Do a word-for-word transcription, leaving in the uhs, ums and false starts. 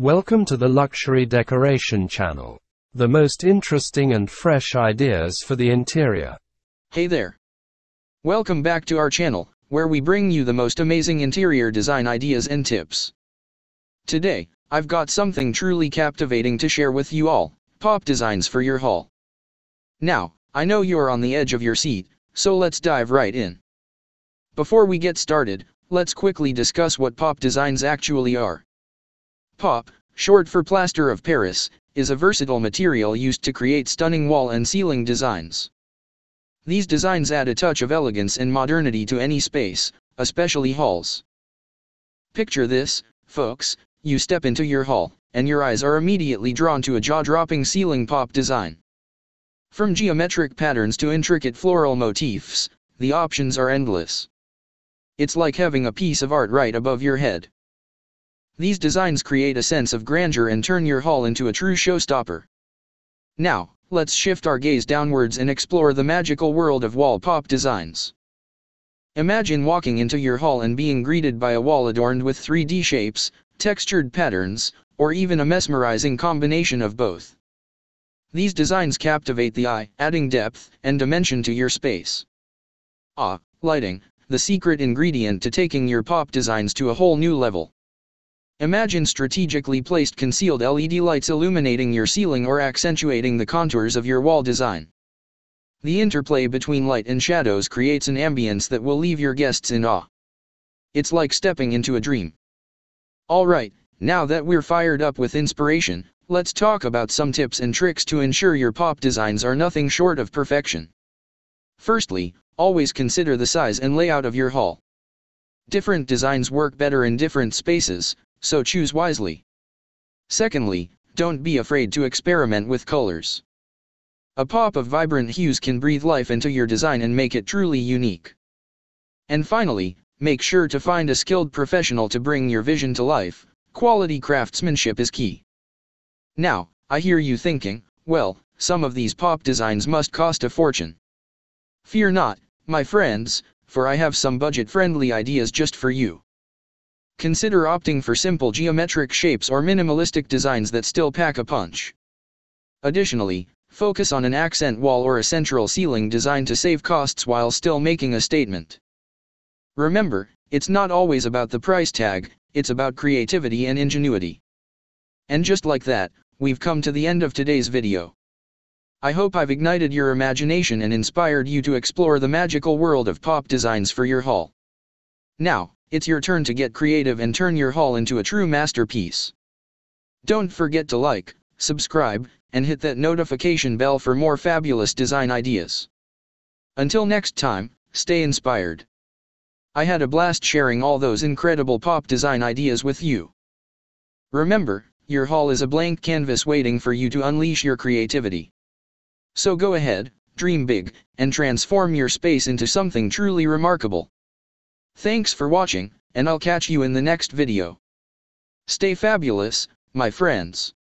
Welcome to the Luxury Decoration channel. The most interesting and fresh ideas for the interior. Hey there. Welcome back to our channel, where we bring you the most amazing interior design ideas and tips. Today, I've got something truly captivating to share with you all, pop designs for your hall. Now, I know you're on the edge of your seat, so let's dive right in. Before we get started, let's quickly discuss what pop designs actually are. Pop, short for plaster of Paris, is a versatile material used to create stunning wall and ceiling designs. These designs add a touch of elegance and modernity to any space, especially halls. Picture this, folks, you step into your hall, and your eyes are immediately drawn to a jaw-dropping ceiling pop design. From geometric patterns to intricate floral motifs, the options are endless. It's like having a piece of art right above your head. These designs create a sense of grandeur and turn your hall into a true showstopper. Now, let's shift our gaze downwards and explore the magical world of wall pop designs. Imagine walking into your hall and being greeted by a wall adorned with three D shapes, textured patterns, or even a mesmerizing combination of both. These designs captivate the eye, adding depth and dimension to your space. Ah, lighting, the secret ingredient to taking your pop designs to a whole new level. Imagine strategically placed concealed L E D lights illuminating your ceiling or accentuating the contours of your wall design. The interplay between light and shadows creates an ambience that will leave your guests in awe. It's like stepping into a dream. Alright, now that we're fired up with inspiration, let's talk about some tips and tricks to ensure your pop designs are nothing short of perfection. Firstly, always consider the size and layout of your hall. Different designs work better in different spaces, so choose wisely. Secondly, don't be afraid to experiment with colors. A pop of vibrant hues can breathe life into your design and make it truly unique. And finally, make sure to find a skilled professional to bring your vision to life. Quality craftsmanship is key. Now, I hear you thinking, well, some of these pop designs must cost a fortune. Fear not, my friends, for I have some budget-friendly ideas just for you. Consider opting for simple geometric shapes or minimalistic designs that still pack a punch. Additionally, focus on an accent wall or a central ceiling design to save costs while still making a statement. Remember, it's not always about the price tag, it's about creativity and ingenuity. And just like that, we've come to the end of today's video. I hope I've ignited your imagination and inspired you to explore the magical world of pop designs for your hall. Now, it's your turn to get creative and turn your hall into a true masterpiece. Don't forget to like, subscribe, and hit that notification bell for more fabulous design ideas. Until next time, stay inspired. I had a blast sharing all those incredible pop design ideas with you. Remember, your hall is a blank canvas waiting for you to unleash your creativity. So go ahead, dream big, and transform your space into something truly remarkable. Thanks for watching, and I'll catch you in the next video. Stay fabulous, my friends.